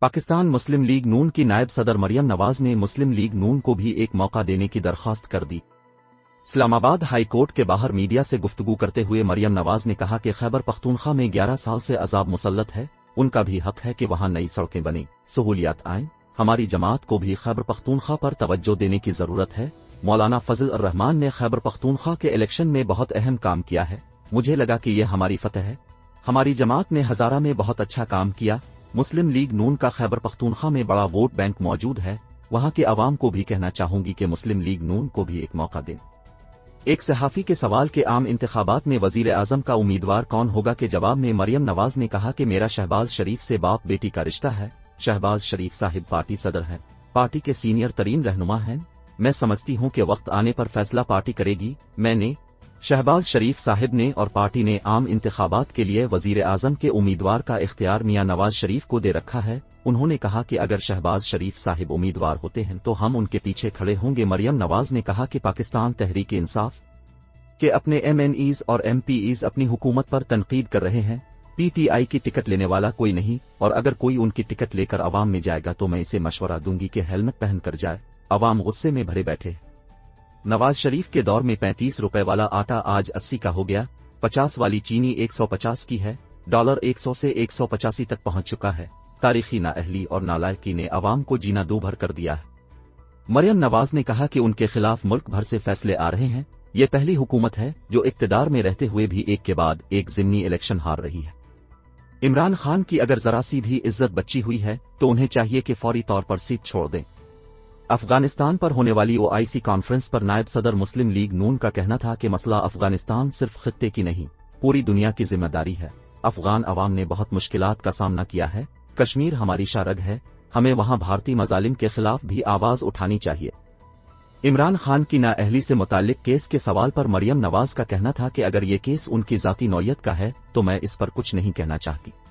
पाकिस्तान मुस्लिम league नून की नायब सदर मरियम नवाज ने मुस्लिम लीग नून को भी एक मौका देने की दरख्वास्त कर दी। इस्लामाबाद हाई कोर्ट के बाहर मीडिया से गुफ्तगू करते हुए मरियम नवाज ने कहा कि खैबर पख्तूनख्वा में 11 साल से अजाब मुसल्लत है, उनका भी हक है कि वहां नई सड़कें बने, सहूलियात आएं। हमारी जमात को भी खैबर पख्तूनख्वा पर तवज्जो देने की जरूरत है। मौलाना फजल रहमान ने खैबर पख्तूनख्वा के इलेक्शन में बहुत अहम काम किया है, मुझे लगा कि यह हमारी फतह है। हमारी जमात ने हजारा में बहुत अच्छा काम किया। मुस्लिम लीग नून का खैबर पख्तूनख्वा में बड़ा वोट बैंक मौजूद है। वहां के आवाम को भी कहना चाहूंगी कि मुस्लिम लीग नून को भी एक मौका दें। एक सहाफी के सवाल के आम इंतखाबात में वजीर आजम का उम्मीदवार कौन होगा के जवाब में मरियम नवाज ने कहा कि मेरा शहबाज शरीफ से बाप बेटी का रिश्ता है। शहबाज शरीफ साहिब पार्टी सदर हैं, पार्टी के सीनियर तरीन रहनुमा हैं। मैं समझती हूं कि वक्त आने पर फैसला पार्टी करेगी। मैंने, शहबाज शरीफ साहिब ने और पार्टी ने आम इंतखाबात के लिए वजीर आजम के उम्मीदवार का इख्तियार मियां नवाज शरीफ को दे रखा है। उन्होंने कहा कि अगर शहबाज शरीफ साहिब उम्मीदवार होते हैं तो हम उनके पीछे खड़े होंगे। मरियम नवाज ने कहा कि पाकिस्तान तहरीक इंसाफ के अपने MNEs और MPEs अपनी हुकूमत पर तनकीद कर रहे हैं। PTI की टिकट लेने वाला कोई नहीं, और अगर कोई उनकी टिकट लेकर आवाम में जाएगा तो मैं इसे मशवरा दूंगी कि हेलमेट पहनकर जाए। आवाम गुस्से में भरे बैठे। नवाज शरीफ के दौर में 35 रुपए वाला आटा आज 80 का हो गया। 50 वाली चीनी 150 की है। डॉलर 100 से 185 तक पहुंच चुका है। तारीखी नाअहली और नालायकी ने आवाम को जीना दूभर कर दिया है। मरियम नवाज ने कहा कि उनके खिलाफ मुल्क भर से फैसले आ रहे हैं। ये पहली हुकूमत है जो इक्तदार में रहते हुए भी एक के बाद एक जिमनी इलेक्शन हार रही है। इमरान खान की अगर जरा सी भी इज्जत बची हुई है तो उन्हें चाहिए कि फौरी तौर पर सीट छोड़ दें। अफगानिस्तान पर होने वाली OIC कॉन्फ्रेंस पर नायब सदर मुस्लिम लीग नून का कहना था कि मसला अफगानिस्तान सिर्फ खित्ते की नहीं, पूरी दुनिया की जिम्मेदारी है। अफगान अवाम ने बहुत मुश्किलात का सामना किया है। कश्मीर हमारी शारग है, हमें वहां भारतीय मजालिम के खिलाफ भी आवाज उठानी चाहिए। इमरान खान की नाअहली से मुतालिक केस के सवाल पर मरियम नवाज का कहना था कि अगर ये केस उनकी जाती नौयत का है तो मैं इस पर कुछ नहीं कहना चाहती।